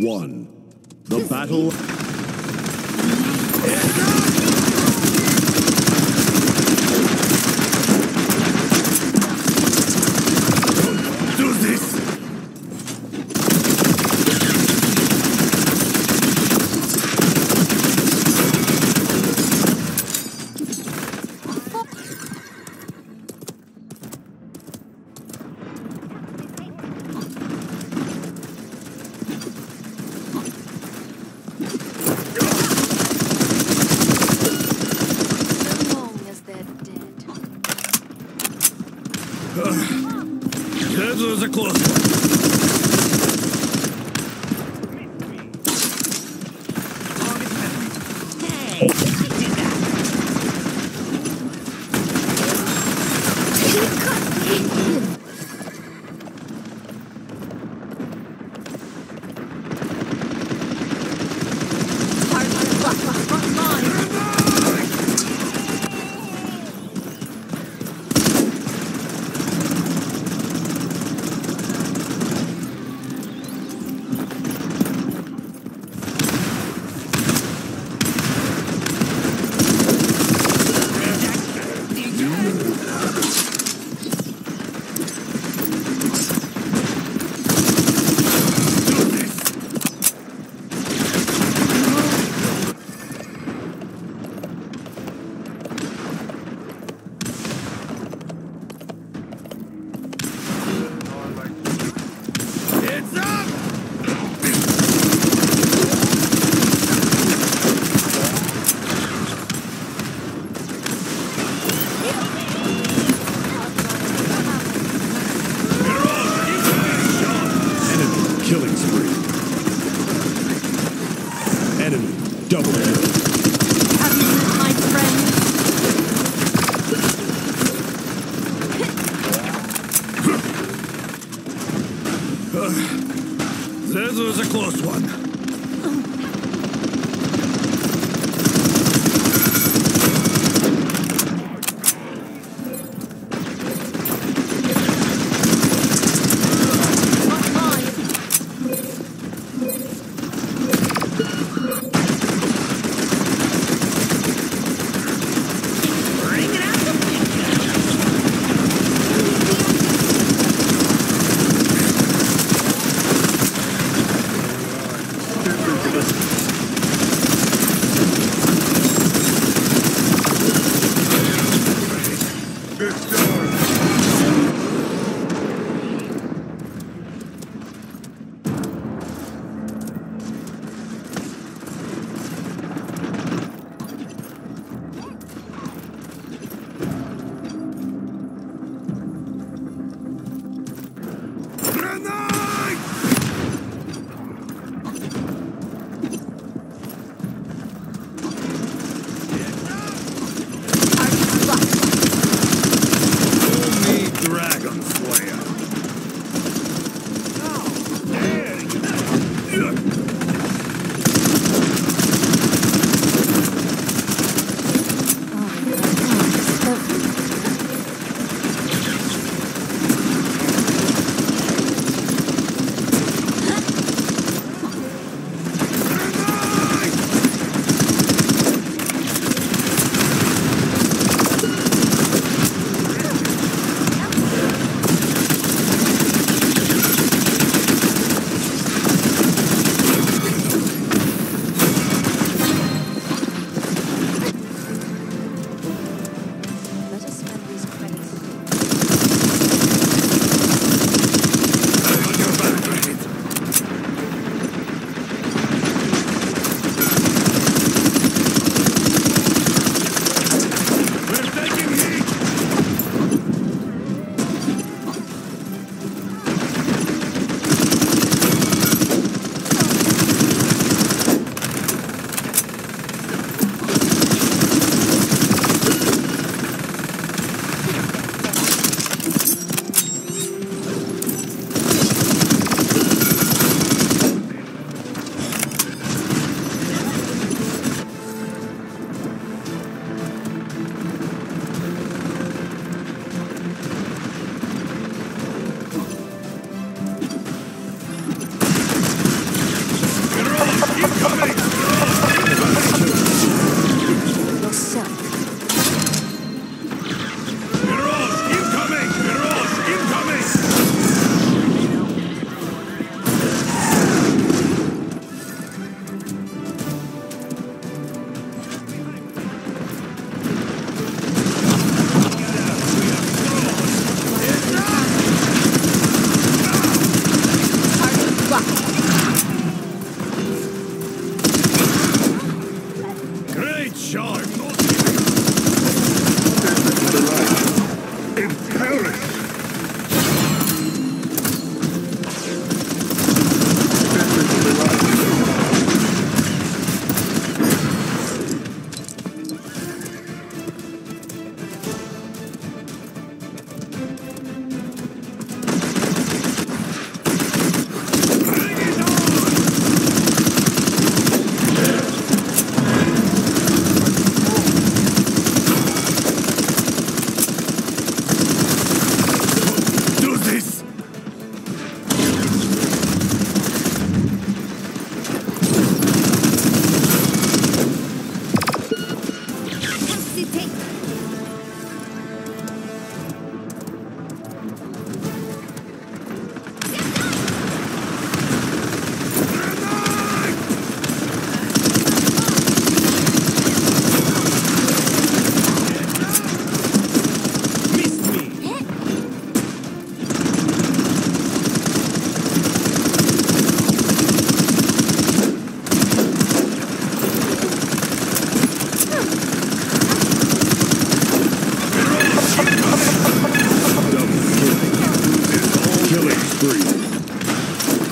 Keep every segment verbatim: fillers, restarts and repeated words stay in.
One. The battle. Do this. Those are close. Hey, I did that. Killing spree. Enemy double kill. Have you met my friend? uh, this was a close one.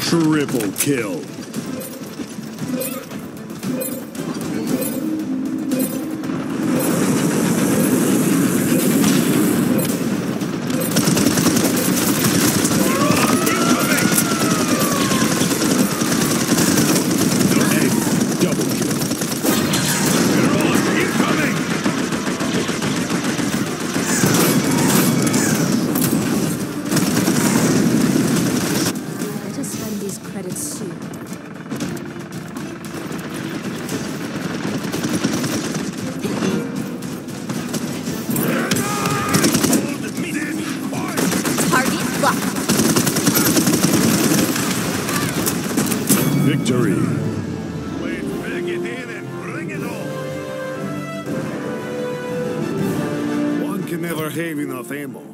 Triple kill. Have enough ammo.